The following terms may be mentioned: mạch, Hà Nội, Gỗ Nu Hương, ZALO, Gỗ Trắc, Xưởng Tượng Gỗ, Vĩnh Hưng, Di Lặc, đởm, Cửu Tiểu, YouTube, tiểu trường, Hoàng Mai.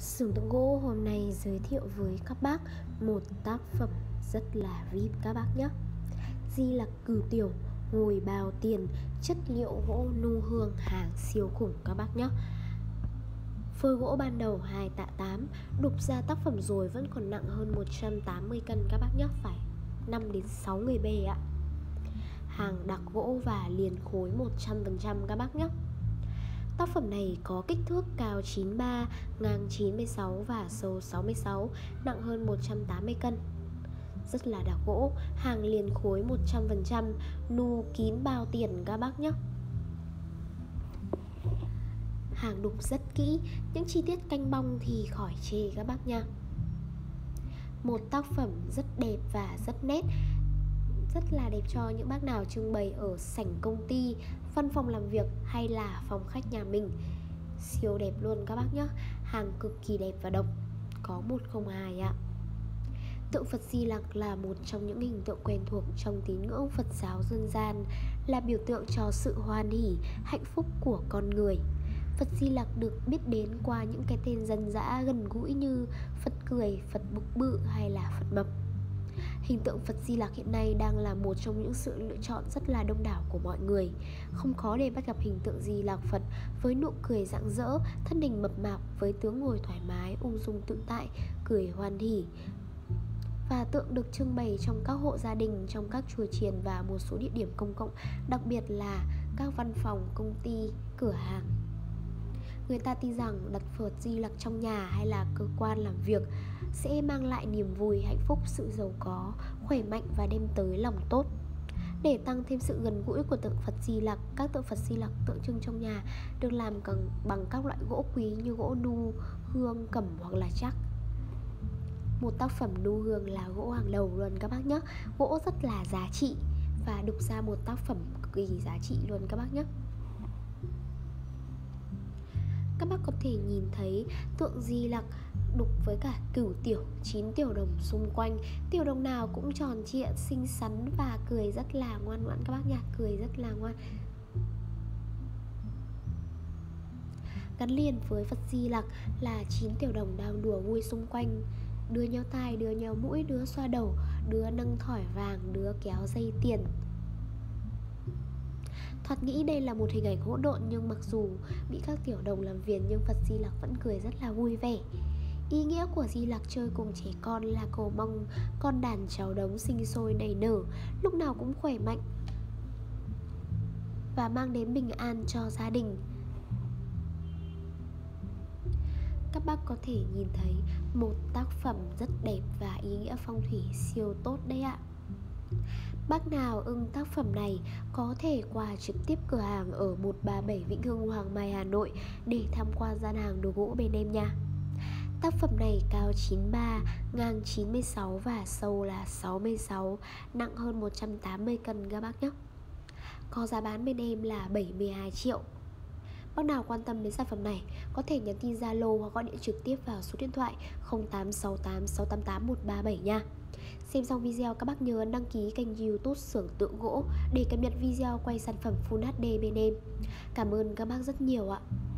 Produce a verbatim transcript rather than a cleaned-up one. Xưởng Tượng Gỗ hôm nay giới thiệu với các bác một tác phẩm rất là vi ai pi các bác nhé. Di Lặc cửu tiểu, ngồi bao tiền, chất liệu gỗ nu hương hàng siêu khủng các bác nhé. Phôi gỗ ban đầu hai tạ tám, đục ra tác phẩm rồi vẫn còn nặng hơn một trăm tám mươi cân các bác nhé, phải năm đến sáu người bê ạ. Hàng đặc gỗ và liền khối một trăm phần trăm các bác nhé. Tác phẩm này có kích thước cao chín mươi ba, ngang chín mươi sáu và sâu sáu mươi sáu, nặng hơn một trăm tám mươi cân. Rất là đặc gỗ, hàng liền khối một trăm phần trăm, nu kín bao tiền các bác nhé. Hàng đục rất kỹ, những chi tiết canh bong thì khỏi chê các bác nha. Một tác phẩm rất đẹp và rất nét, rất là đẹp cho những bác nào trưng bày ở sảnh công ty, văn phòng làm việc hay là phòng khách nhà mình. Siêu đẹp luôn các bác nhé, hàng cực kỳ đẹp và độc, có một không hai ạ. Tượng Phật Di Lặc là một trong những hình tượng quen thuộc trong tín ngưỡng Phật giáo dân gian, là biểu tượng cho sự hoan hỷ, hạnh phúc của con người. Phật Di Lặc được biết đến qua những cái tên dân dã gần gũi như Phật cười, Phật bụng bự hay là Phật mập. Hình tượng Phật Di Lặc hiện nay đang là một trong những sự lựa chọn rất là đông đảo của mọi người. Không khó để bắt gặp hình tượng Di Lặc Phật với nụ cười rạng rỡ, thân hình mập mạp với tướng ngồi thoải mái, ung dung tự tại, cười hoan hỉ. Và tượng được trưng bày trong các hộ gia đình, trong các chùa chiền và một số địa điểm công cộng, đặc biệt là các văn phòng, công ty, cửa hàng. Người ta tin rằng đặt Phật Di Lặc trong nhà hay là cơ quan làm việc sẽ mang lại niềm vui, hạnh phúc, sự giàu có, khỏe mạnh và đem tới lòng tốt. Để tăng thêm sự gần gũi của tượng Phật Di Lặc, các tượng Phật Di Lặc tượng trưng trong nhà được làm bằng các loại gỗ quý như gỗ nu, hương, cẩm hoặc là trắc. Một tác phẩm nu hương là gỗ hàng đầu luôn các bác nhé, gỗ rất là giá trị và đục ra một tác phẩm cực kỳ giá trị luôn các bác nhé. Các bác có thể nhìn thấy tượng Di Lặc đục với cả cửu tiểu, chín tiểu đồng xung quanh. Tiểu đồng nào cũng tròn trịa, xinh xắn và cười rất là ngoan ngoãn các bác nhá, cười rất là ngoan. Gắn liền với Phật Di Lặc là chín tiểu đồng đang đùa vui xung quanh. Đứa nhéo tai, đứa nhéo mũi, đứa xoa đầu, đứa nâng thỏi vàng, đứa kéo dây tiền. Thoạt nghĩ đây là một hình ảnh hỗn độn, nhưng mặc dù bị các tiểu đồng làm phiền nhưng Phật Di Lặc vẫn cười rất là vui vẻ. Ý nghĩa của Di Lặc chơi cùng trẻ con là cầu mong con đàn cháu đống sinh sôi nảy nở, lúc nào cũng khỏe mạnh và mang đến bình an cho gia đình. Các bác có thể nhìn thấy một tác phẩm rất đẹp và ý nghĩa phong thủy siêu tốt đấy ạ. Bác nào ưng tác phẩm này có thể qua trực tiếp cửa hàng ở một ba bảy Vĩnh Hưng, Hoàng Mai, Hà Nội để tham quan gian hàng đồ gỗ bên em nha. Tác phẩm này cao chín mươi ba, ngang chín mươi sáu và sâu là sáu mươi sáu, nặng hơn một trăm tám mươi cân các bác nhé. Có giá bán bên em là bảy mươi hai triệu. Bác nào quan tâm đến sản phẩm này có thể nhắn tin Zalo hoặc gọi điện trực tiếp vào số điện thoại không tám sáu tám sáu tám tám một ba bảy nha. Xem xong video các bác nhớ đăng ký kênh YouTube Xưởng Tượng Gỗ để cập nhật video quay sản phẩm Full hát đê bên em. Cảm ơn các bác rất nhiều ạ.